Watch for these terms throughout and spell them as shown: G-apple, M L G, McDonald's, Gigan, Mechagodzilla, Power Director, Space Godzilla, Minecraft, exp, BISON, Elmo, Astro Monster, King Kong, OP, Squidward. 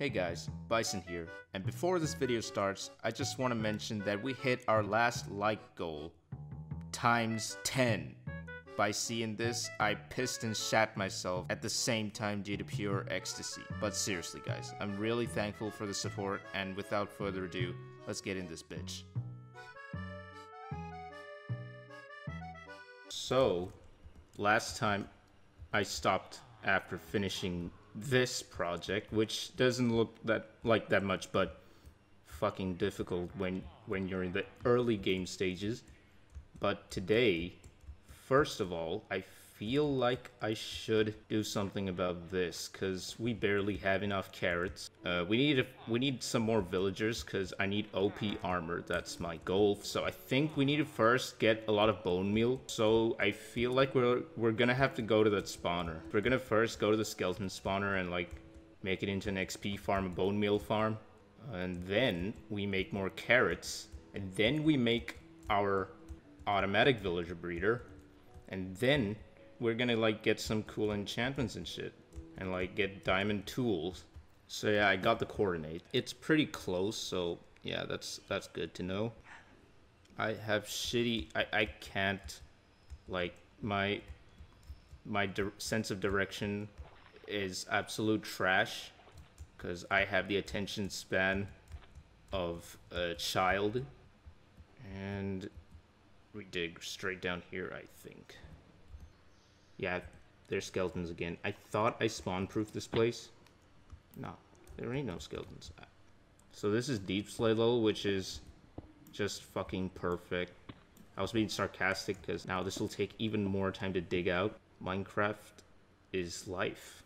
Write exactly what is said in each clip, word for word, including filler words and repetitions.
Hey guys, Bison here, and before this video starts, I just want to mention that we hit our last like goal times ten. By seeing this, I pissed and shat myself at the same time due to pure ecstasy. But seriously guys, I'm really thankful for the support, and without further ado, let's get in this bitch. So, last time I stopped after finishing this project, which doesn't look that like that much, but fucking difficult when when you're in the early game stages. But today, first of all, I feel like I should do something about this, because we barely have enough carrots. Uh, we need a, we need some more villagers, because I need O P armor. That's my goal. So I think we need to first get a lot of bone meal. So I feel like we're we're gonna have to go to that spawner. We're gonna first go to the skeleton spawner and like make it into an X P farm, a bone meal farm, and then we make more carrots, and then we make our automatic villager breeder, and then we're gonna like get some cool enchantments and shit, and like get diamond tools. So yeah, I got the coordinate. It's pretty close, so yeah, that's that's good to know. I have shitty. I I can't, like my my di- sense of direction is absolute trash, because I have the attention span of a child. And we dig straight down here, I think. Yeah, there's skeletons again. I thought I spawn-proofed this place. No, there ain't no skeletons. So this is deep slay level, which is just fucking perfect. I was being sarcastic, because now this will take even more time to dig out. Minecraft is life.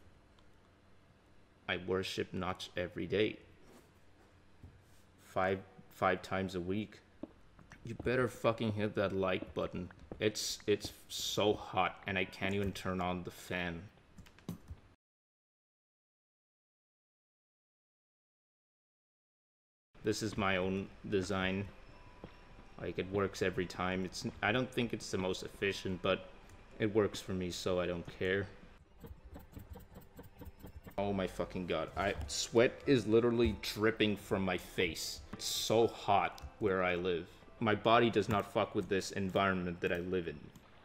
I worship Notch every day. Five, five times a week. You better fucking hit that like button. It's it's so hot, and I can't even turn on the fan. This is my own design. Like, it works every time. It's I don't think it's the most efficient, but it works for me, so I don't care. Oh my fucking god. I sweat is literally dripping from my face. It's so hot where I live. My body does not fuck with this environment that I live in.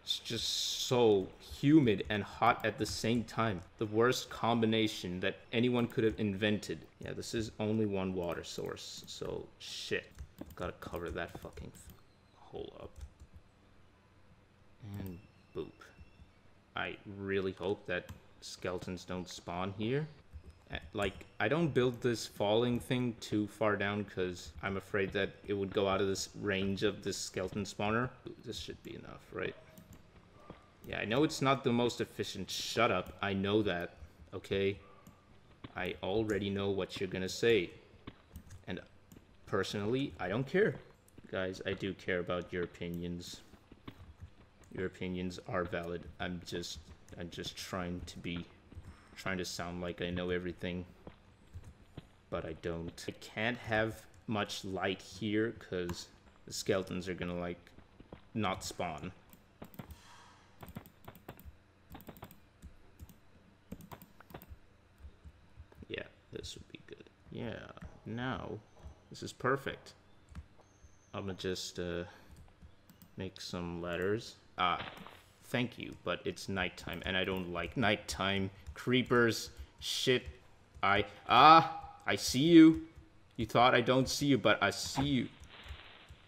It's just so humid and hot at the same time. The worst combination that anyone could have invented. Yeah, this is only one water source, so shit. Gotta cover that fucking hole up. And boop. I really hope that skeletons don't spawn here. Like, I don't build this falling thing too far down, because I'm afraid that it would go out of this range of this skeleton spawner. Ooh, this should be enough, right? Yeah, I know it's not the most efficient. Shut up. I know that, okay? I already know what you're gonna say. And personally, I don't care. Guys, I do care about your opinions. Your opinions are valid. I'm just, I'm just trying to be... trying to sound like I know everything, but I don't. I can't have much light here, because the skeletons are gonna like not spawn. Yeah, this would be good. Yeah, now this is perfect. I'm gonna just uh, make some ladders. Ah, thank you, but it's nighttime, and I don't like nighttime. Creepers, shit, I, ah, I see you. You thought I don't see you, but I see you.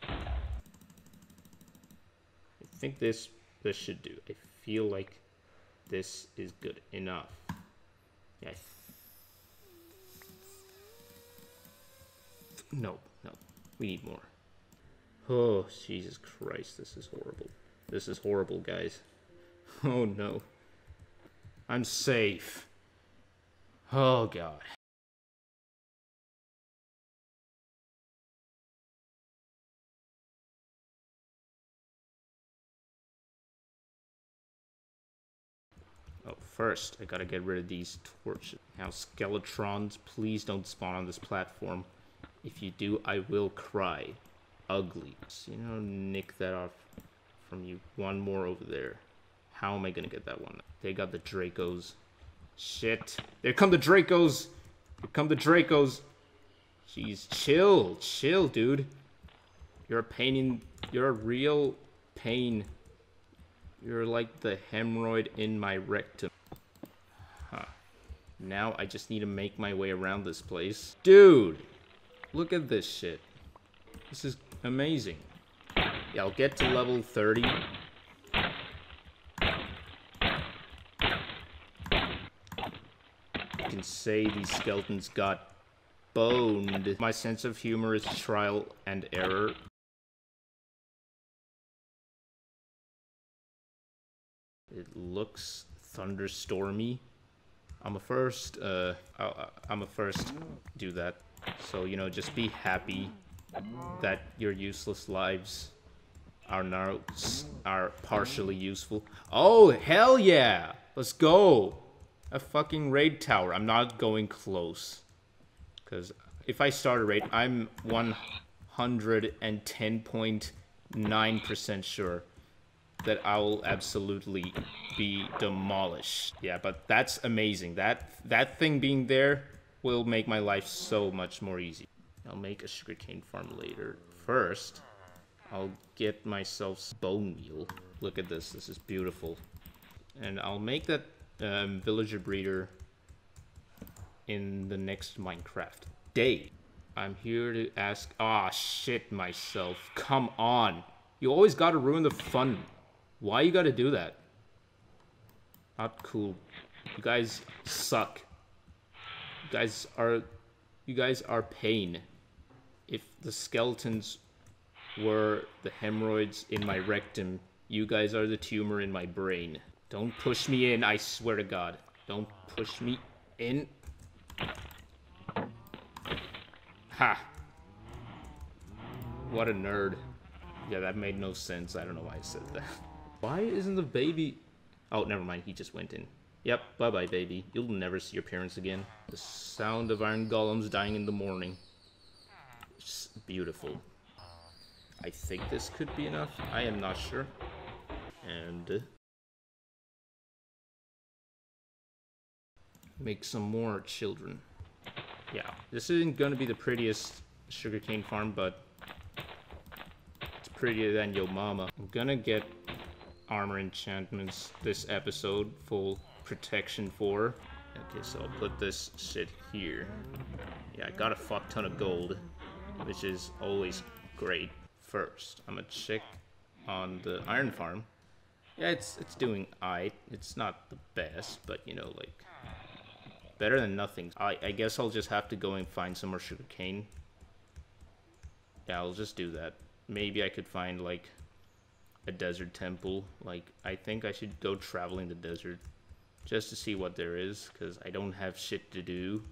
I think this, this should do. I feel like this is good enough. Yes. No, no, we need more. Oh, Jesus Christ, this is horrible. This is horrible, guys. Oh no. I'm safe. Oh god. Oh, first, I gotta get rid of these torches. Now, Skeletrons, please don't spawn on this platform. If you do, I will cry. Ugly. So, you know, nick that off from you. One more over there. How am I gonna get that one? They got the Dracos. Shit. There come the Dracos! Here come the Dracos. Jeez, chill, chill, dude. You're a pain in... You're a real pain. You're like the hemorrhoid in my rectum. Huh. Now I just need to make my way around this place. Dude! Look at this shit. This is amazing. Yeah, I'll get to level thirty. I can say these skeletons got boned. My sense of humor is trial and error. It looks thunderstormy. I'm a first, uh, I, I'm a first do that. So, you know, just be happy that your useless lives are now, are partially useful. Oh, hell yeah! Let's go! A fucking raid tower. I'm not going close. Because if I start a raid, I'm one hundred ten point nine percent sure that I will absolutely be demolished. Yeah, but that's amazing. That that thing being there will make my life so much more easy. I'll make a sugarcane farm later. First, I'll get myself bone meal. Look at this, this is beautiful. And I'll make that um, villager breeder in the next Minecraft day. I'm here to ask, ah, shit myself, come on. You always gotta ruin the fun. Why you gotta do that? Not cool. You guys suck. You guys are... You guys are pain. If the skeletons were the hemorrhoids in my rectum, you guys are the tumor in my brain. Don't push me in, I swear to God. Don't push me in. Ha! What a nerd. Yeah, that made no sense. I don't know why I said that. Why isn't the baby... Oh, never mind. He just went in. Yep, bye-bye, baby. You'll never see your parents again. The sound of iron golems dying in the morning. It's beautiful. I think this could be enough. I am not sure. And... make some more children. Yeah, this isn't gonna be the prettiest sugarcane farm, but... prettier than your mama. I'm gonna get armor enchantments this episode, full protection for. Okay, so I'll put this shit here. Yeah, I got a fuck ton of gold, which is always great. First, I'm gonna check on the iron farm. Yeah, it's it's doing aight. It's not the best, but you know, like, better than nothing. I, I guess I'll just have to go and find some more sugarcane. Yeah, I'll just do that. Maybe I could find, like, a desert temple. Like, I think I should go traveling the desert just to see what there is, because I don't have shit to do.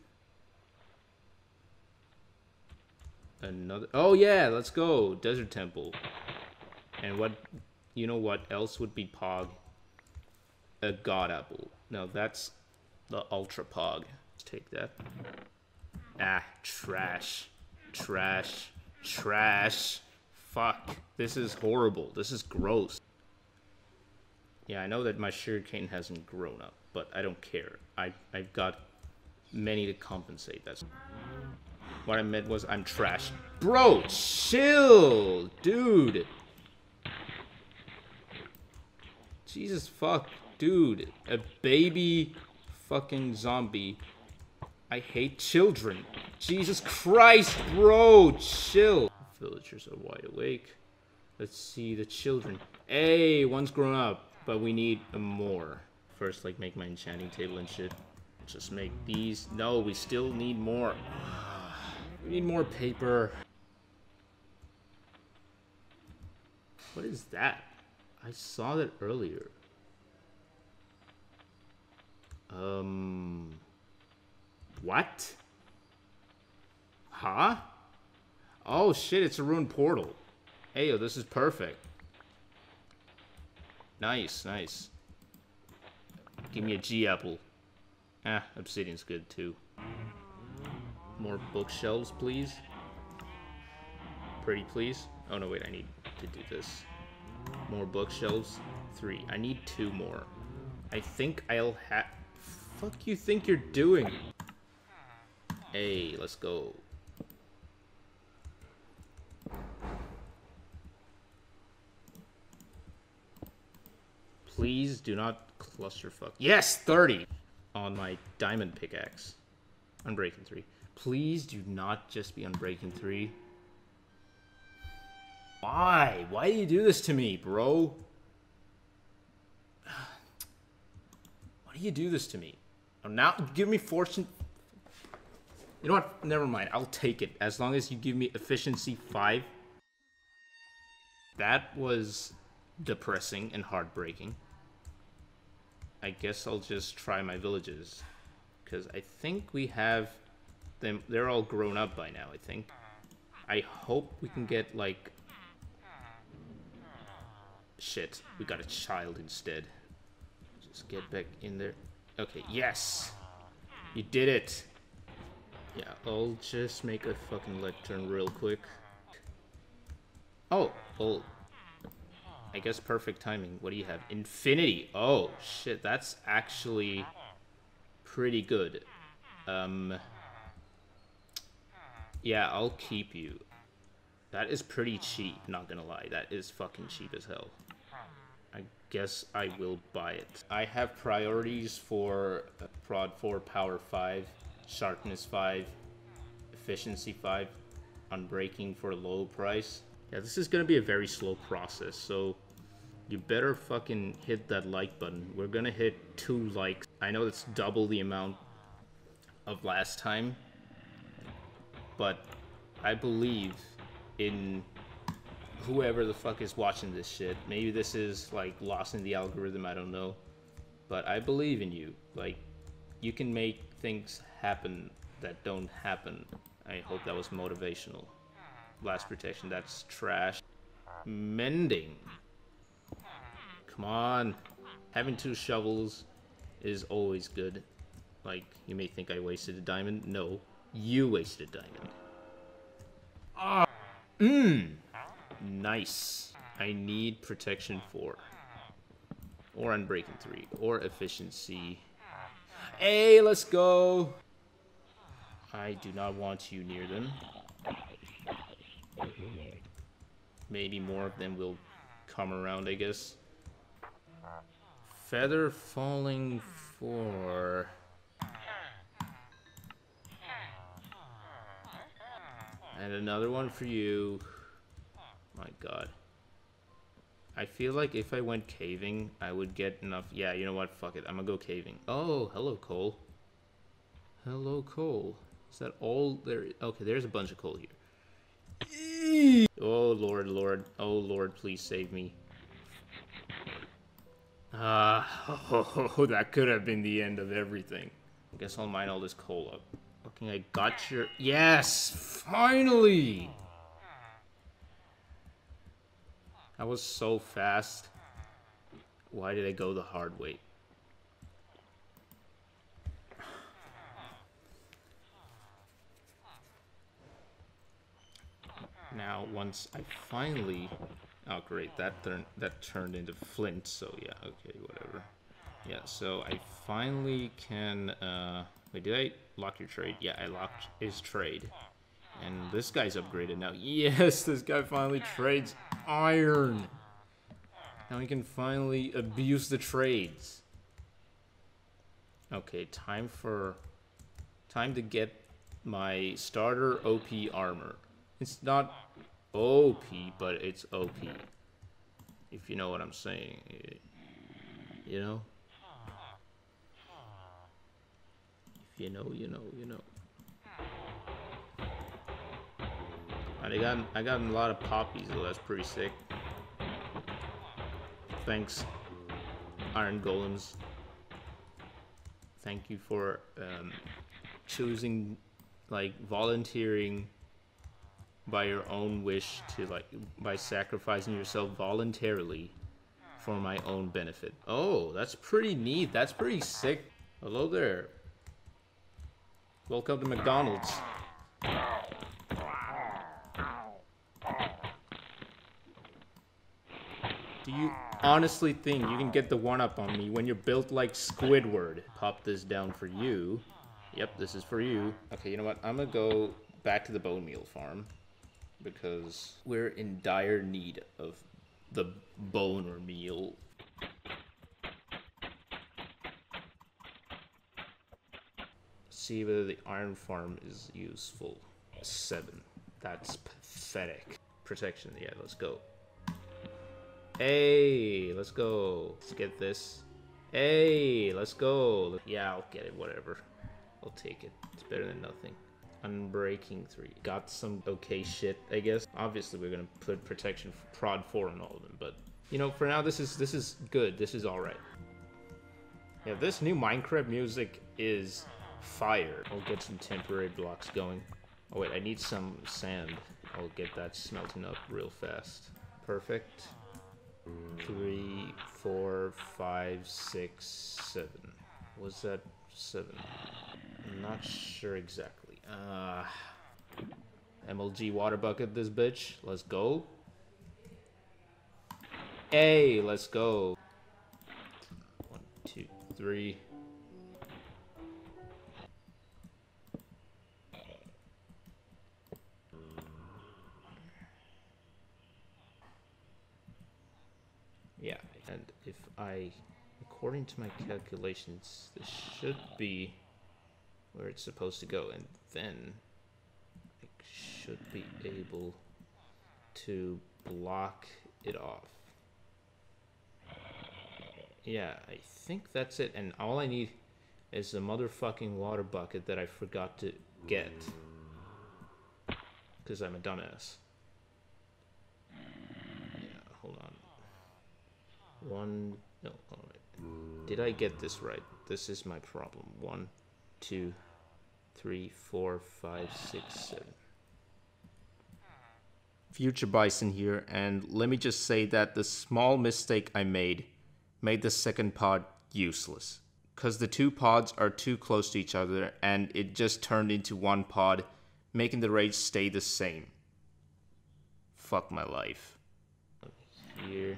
Another... Oh, yeah, let's go! Desert temple. And what... You know what else would be pog? A god apple. No, that's the ultra pog. Let's take that. Ah, trash. Trash. Trash. Fuck, this is horrible. This is gross. Yeah, I know that my sugarcane hasn't grown up, but I don't care. I, I've got many to compensate. That's what I meant was I'm trash. Bro, chill, dude. Jesus fuck, dude. A baby fucking zombie. I hate children. Jesus Christ, bro, chill. Villagers are wide awake. Let's see the children. Hey, one's grown up, but we need more. First, like, make my enchanting table and shit. Just make these. No, we still need more. We need more paper. What is that? I saw that earlier. Um... What? Huh? Oh shit, it's a ruined portal. Ayo, this is perfect. Nice, nice. Give me a G-apple. Ah, obsidian's good too. More bookshelves, please. Pretty please. Oh no, wait, I need to do this. More bookshelves. Three. I need two more. I think I'll have... Fuck you think you're doing? Hey, let's go. Please do not clusterfuck. Yes, thirty on my diamond pickaxe. Unbreaking three. Please do not just be unbreaking three. Why? Why do you do this to me, bro? Why do you do this to me? Oh, now give me fortune. You know what? Never mind. I'll take it. As long as you give me efficiency five. That was depressing and heartbreaking. I guess I'll just try my villages. Because I think we have them. They're all grown up by now, I think. I hope we can get, like... Shit, we got a child instead. Just get back in there. Okay, yes! You did it! Yeah, I'll just make a fucking left turn real quick. Oh, well... I guess perfect timing. What do you have? Infinity! Oh, shit, that's actually... pretty good. Um... Yeah, I'll keep you. That is pretty cheap, not gonna lie. That is fucking cheap as hell. I guess I will buy it. I have priorities for prod four, power five, sharpness five, efficiency five, unbreaking for low price. Yeah, this is gonna be a very slow process, so you better fucking hit that like button. We're gonna hit two likes. I know it's double the amount of last time, but I believe in whoever the fuck is watching this shit. Maybe this is like lost in the algorithm, I don't know, but I believe in you. Like, you can make things happen that don't happen. I hope that was motivational. Blast protection, that's trash. Mending, come on. Having two shovels is always good. Like, you may think I wasted a diamond. No, you wasted a diamond. Ah. Mmm, nice. I need protection four, or unbreaking three, or efficiency. Hey, let's go. I do not want you near them. Maybe more of them will come around, I guess. Feather falling four. And another one for you. My god. I feel like if I went caving, I would get enough. Yeah, you know what? Fuck it. I'm gonna go caving. Oh, hello, coal. Hello, coal. Is that all there? Okay, there's a bunch of coal here. Oh, Lord, Lord. Oh, Lord, please save me. Ah, oh, oh, that could have been the end of everything. I guess I'll mine all this coal up. I got your... Yes! Finally! That was so fast. Why did I go the hard way? Now, once I finally... Oh, great. That, turn... that turned into flint, so yeah. Okay, whatever. Yeah, so I finally can... Uh... Wait, did I lock your trade? Yeah, I locked his trade. And this guy's upgraded now. Yes, this guy finally trades iron. Now we can finally abuse the trades. Okay, time for... Time to get my starter O P armor. It's not O P, but it's O P. If you know what I'm saying. You know? You know, you know, you know. I got I got a lot of poppies, though. That's pretty sick. Thanks, iron golems. Thank you for um, choosing, like, volunteering by your own wish to, like, by sacrificing yourself voluntarily for my own benefit. Oh, that's pretty neat. That's pretty sick. Hello there. Welcome to McDonald's. Do you honestly think you can get the one-up on me when you're built like Squidward? Pop this down for you. Yep, this is for you. Okay, you know what? I'm gonna go back to the bone meal farm because we're in dire need of the bone or meal. See whether the iron farm is useful. Seven. That's pathetic. Protection, yeah, let's go. Hey, let's go. Let's get this. Hey, let's go. Yeah, I'll get it, whatever. I'll take it. It's better than nothing. Unbreaking three. Got some okay shit, I guess. Obviously, we're gonna put protection for prod four on all of them, but you know, for now, this is this is good. This is all right. Yeah, this new Minecraft music is fire. I'll get some temporary blocks going. Oh wait, I need some sand. I'll get that smelting up real fast. Perfect. Three, four, five, six, seven. Was that seven? I'm not sure exactly. Uh, M L G water bucket this bitch. Let's go. Hey, let's go. One, two, three. Yeah, and if I, according to my calculations, this should be where it's supposed to go, and then I should be able to block it off. Yeah, I think that's it, and all I need is the motherfucking water bucket that I forgot to get, because I'm a dumbass. One, no, all right. Did I get this right? This is my problem. One, two, three, four, five, six, seven. Future Bison here, and let me just say that the small mistake I made made the second pod useless. Because the two pods are too close to each other, and it just turned into one pod, making the rates stay the same. Fuck my life. Here.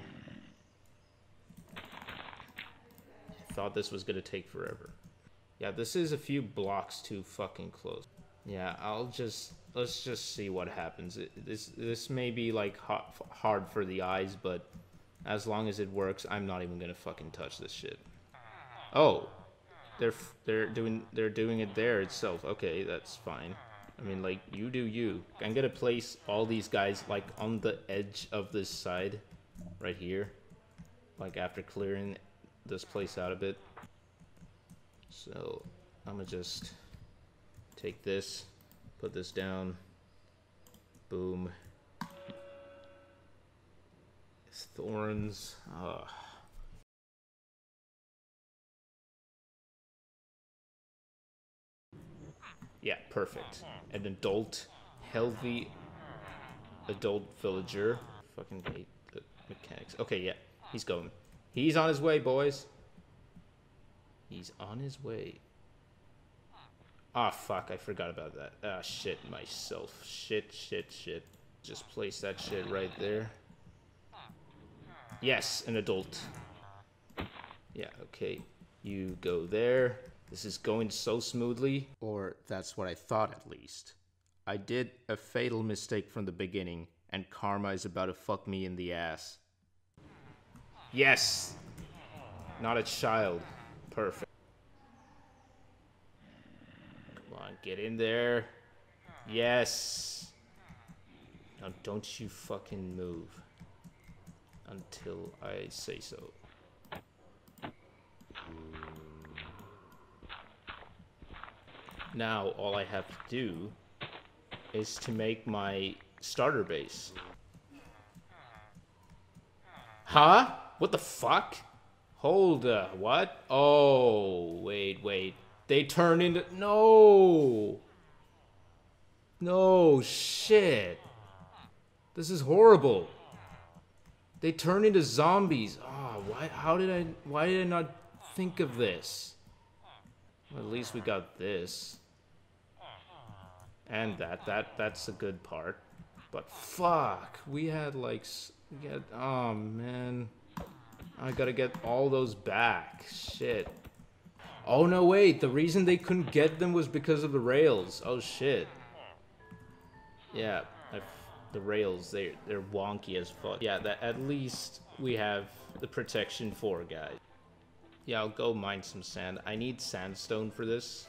Thought this was gonna take forever. Yeah, this is a few blocks too fucking close. Yeah, I'll just let's just see what happens. It, this this may be like hot, hard for the eyes, but as long as it works, I'm not even gonna fucking touch this shit. Oh, they're they're doing they're doing it there itself. Okay, that's fine. I mean, like, you do you. I'm gonna place all these guys like on the edge of this side, right here, like after clearing this place out a bit. So I'm gonna just take this, put this down, boom. It's thorns. Ugh. Yeah, perfect. An adult, healthy adult villager. Fucking hate the mechanics. Okay, yeah, he's going. He's on his way, boys. He's on his way. Ah, fuck, I forgot about that. Ah, shit, myself. Shit, shit, shit. Just place that shit right there. Yes, an adult. Yeah, okay. You go there. This is going so smoothly. Or that's what I thought, at least. I did a fatal mistake from the beginning, and karma is about to fuck me in the ass. Yes! Not a child. Perfect. Come on, get in there. Yes! Now don't you fucking move. Until I say so. Now all I have to do is to make my starter base. Huh? What the fuck? Hold up, what? Oh, wait, wait. They turn into... No! No, shit. This is horrible. They turn into zombies. Ah, oh, why, how did I... Why did I not think of this? Well, at least we got this. And that. That. That's a good part. But fuck. We had, like... We had, oh, man. I gotta get all those back. Shit. Oh, no, wait. The reason they couldn't get them was because of the rails. Oh, shit. Yeah. I've, the rails, they, they're wonky as fuck. Yeah, that, at least we have the protection for, guys. Yeah, I'll go mine some sand. I need sandstone for this.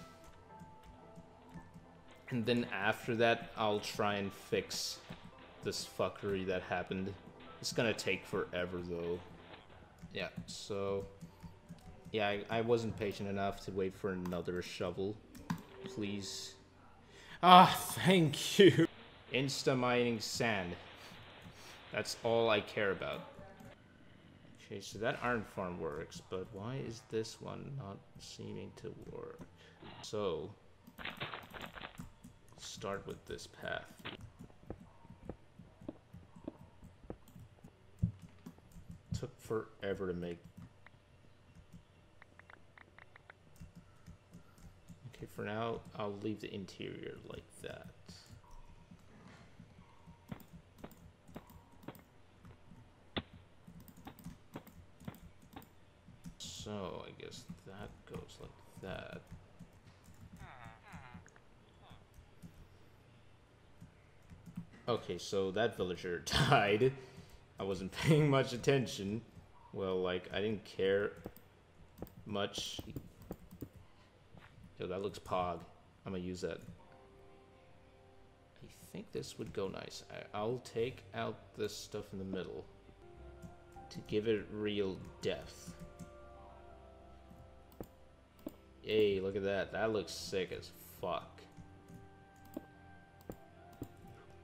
And then after that, I'll try and fix this fuckery that happened. It's gonna take forever, though. Yeah, so... Yeah, I, I wasn't patient enough to wait for another shovel. Please. Ah, thank you! Insta-mining sand. That's all I care about. Okay, so that iron farm works, but why is this one not seeming to work? So... Start with this path. Took forever to make. Okay, for now, I'll leave the interior like that. So, I guess that goes like that. Okay, so that villager died. I wasn't paying much attention. Well, like, I didn't care much. Yo, that looks pog. I'm gonna use that. I think this would go nice. I I'll take out this stuff in the middle to give it real depth. Yay, look at that. That looks sick as fuck.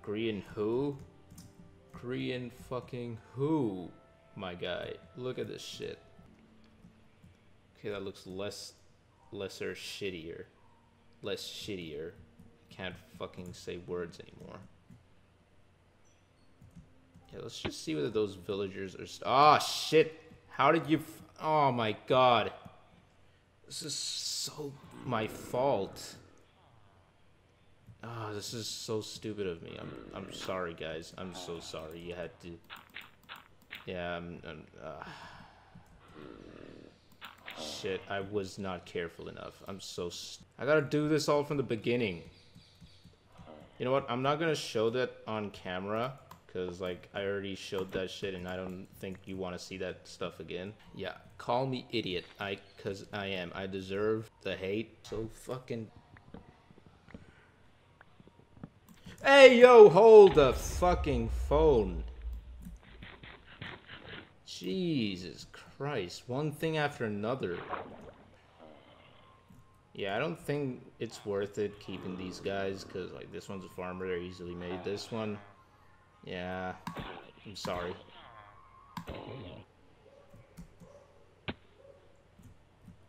Korean who? Korean fucking who? My guy, look at this shit. Okay, that looks less, lesser shittier. Less shittier. Can't fucking say words anymore. Yeah, let's just see whether those villagers are... Ah, oh, shit! How did you... F oh my god. This is so my fault. Ah, oh, this is so stupid of me. I'm, I'm sorry, guys. I'm so sorry. You had to. Yeah, I'm. I'm uh... Shit, I was not careful enough. I'm so. St I gotta do this all from the beginning. You know what? I'm not gonna show that on camera, cause like I already showed that shit, and I don't think you want to see that stuff again. Yeah, call me idiot. I, cause I am. I deserve the hate. So fucking. Hey, yo, hold the fucking phone. Jesus Christ, one thing after another. Yeah, I don't think it's worth it keeping these guys, because, like, this one's a farmer, they're easily made. This one, yeah, I'm sorry.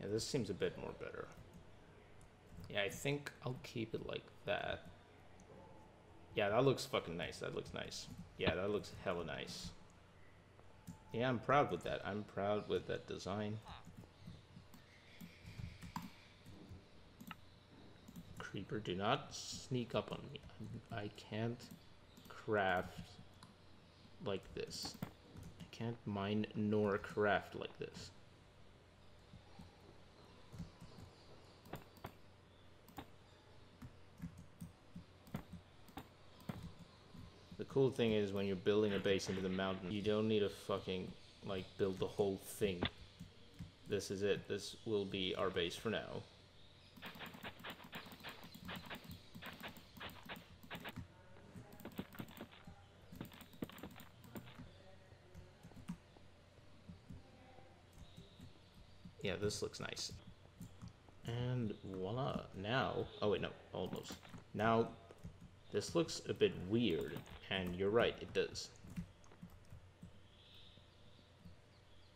Yeah, this seems a bit more better. Yeah, I think I'll keep it like that. Yeah, that looks fucking nice. That looks nice. Yeah, that looks hella nice. Yeah, I'm proud with that. I'm proud with that design. Creeper, do not sneak up on me. I can't craft like this. I can't mine nor craft like this. Cool thing is when you're building a base into the mountain, you don't need to fucking like build the whole thing. This is it. This will be our base for now. Yeah, this looks nice. And voila. Now, oh wait, no, almost. Now, this looks a bit weird, and you're right, it does.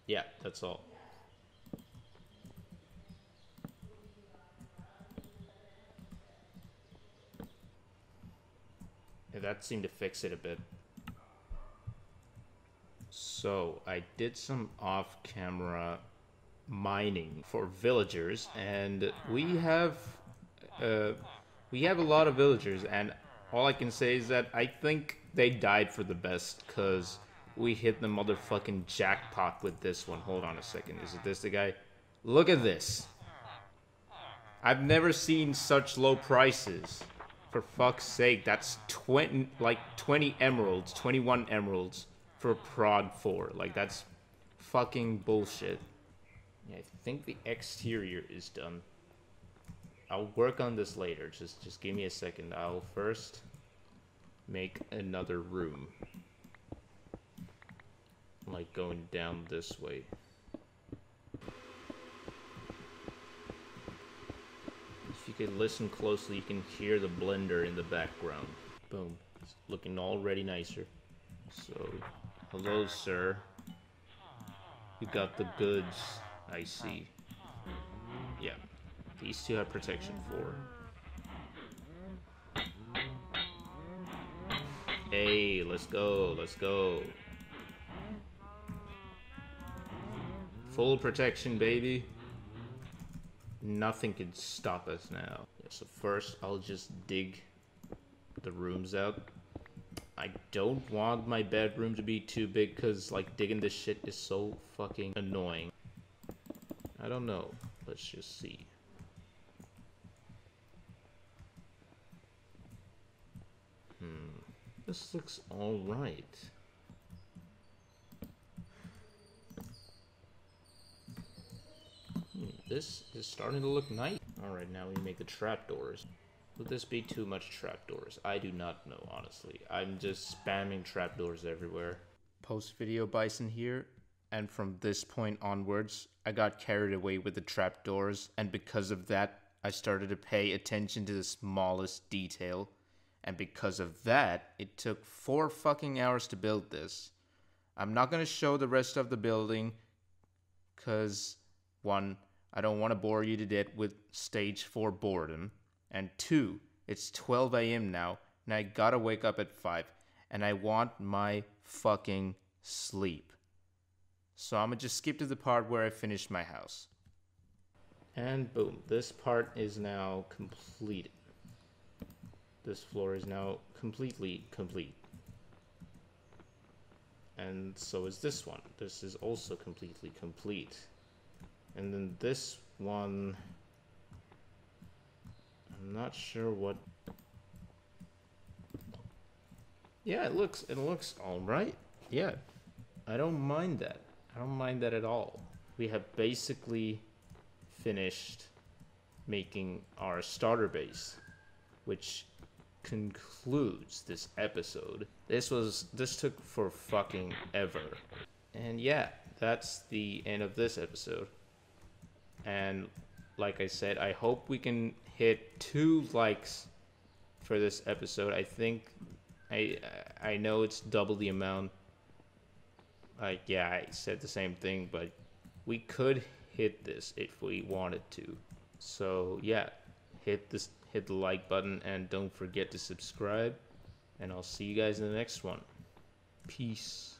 Yeah, that's all. Yeah, that seemed to fix it a bit. So, I did some off-camera mining for villagers, and we have, uh, we have a lot of villagers, and all I can say is that I think they died for the best, because we hit the motherfucking jackpot with this one. Hold on a second. Is it this the guy? Look at this. I've never seen such low prices. For fuck's sake, that's twenty, like twenty emeralds, twenty-one emeralds for prod four. Like, that's fucking bullshit. Yeah, I think the exterior is done. I'll work on this later. Just, just give me a second. I'll first make another room. Like going down this way. If you could listen closely, you can hear the blender in the background. Boom. It's looking already nicer. So, hello, sir. You got the goods, I see. Yeah. These two have protection for. Hey, let's go, let's go. Full protection, baby. Nothing can stop us now. Yeah, so first, I'll just dig the rooms out. I don't want my bedroom to be too big because, like, digging this shit is so fucking annoying. I don't know. Let's just see. Hmm. This looks alright. Hmm, this is starting to look nice. Alright, now we make the trapdoors. Would this be too much trapdoors? I do not know, honestly. I'm just spamming trapdoors everywhere. Post video Bison here, and from this point onwards, I got carried away with the trapdoors, and because of that, I started to pay attention to the smallest detail. And because of that, it took four fucking hours to build this. I'm not gonna show the rest of the building, cause one, I don't wanna bore you to death with stage four boredom. And two, it's twelve A M now, and I gotta wake up at five, and I want my fucking sleep. So I'ma just skip to the part where I finished my house. And boom, this part is now completed. This floor is now completely complete. And so is this one. This is also completely complete. And then this one, I'm not sure what. Yeah, it looks, it looks all right. Yeah, I don't mind that. I don't mind that at all. We have basically finished making our starter base, which concludes this episode. This was, this took for fucking ever. And yeah, that's the end of this episode. And like I said, I hope we can hit two likes for this episode. I think, I, I know it's double the amount. Like, yeah, I said the same thing, but we could hit this if we wanted to. So yeah, hit this, hit the like button, and don't forget to subscribe, and I'll see you guys in the next one. Peace.